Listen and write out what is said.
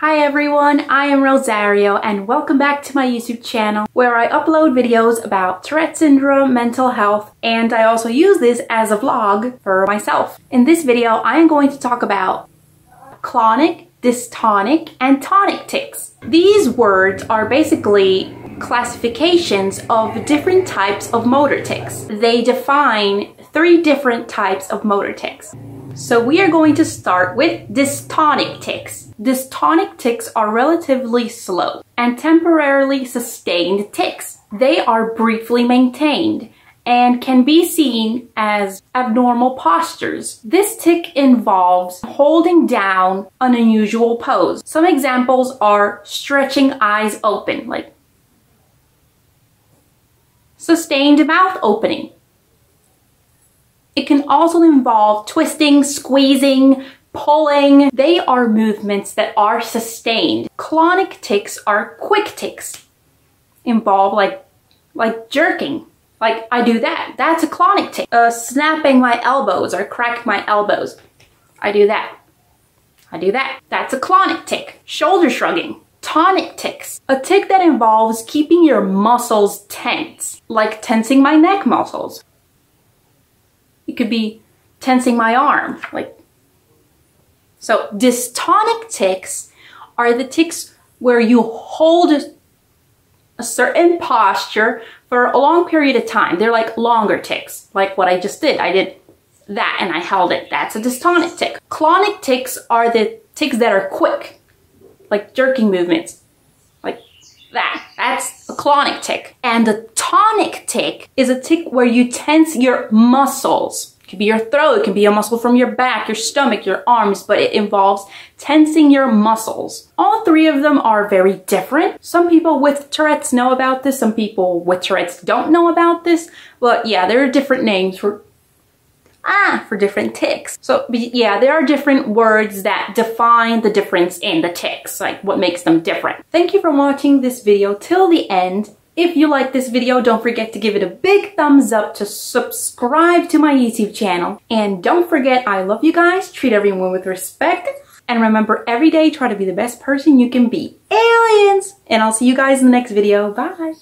Hi everyone, I am Rosario and welcome back to my YouTube channel where I upload videos about Tourette's syndrome, mental health, and I also use this as a vlog for myself. In this video, I am going to talk about clonic, dystonic, and tonic tics. These words are basically classifications of different types of motor tics. They define three different types of motor tics. So we are going to start with dystonic tics. Dystonic tics are relatively slow and temporarily sustained tics. They are briefly maintained and can be seen as abnormal postures. This tic involves holding down an unusual pose. Some examples are stretching eyes open, like sustained mouth opening. It can also involve twisting, squeezing, pulling. They are movements that are sustained. Clonic tics are quick tics. Involve like jerking. Like I do that. That's a clonic tic. Snapping my elbows or cracking my elbows. I do that. I do that. That's a clonic tic. Shoulder shrugging. Tonic tics. A tic that involves keeping your muscles tense. Like tensing my neck muscles. It could be tensing my arm, like so. Dystonic tics are the tics where you hold a certain posture for a long period of time. They're like longer tics, like what I just did. I did that and I held it. That's a dystonic tic. Clonic tics are the tics that are quick, like jerking movements, like that. That's a clonic tic. And the tonic tic is a tic where you tense your muscles. It could be your throat, it can be a muscle from your back, your stomach, your arms, but it involves tensing your muscles. All three of them are very different. Some people with Tourette's know about this, some people with Tourette's don't know about this, but yeah, there are different names for different tics. So yeah, there are different words that define the difference in the tics, like what makes them different. Thank you for watching this video till the end. If you like this video, don't forget to give it a big thumbs up, to subscribe to my YouTube channel. And don't forget, I love you guys, treat everyone with respect, and remember every day try to be the best person you can be. Aliens! And I'll see you guys in the next video. Bye!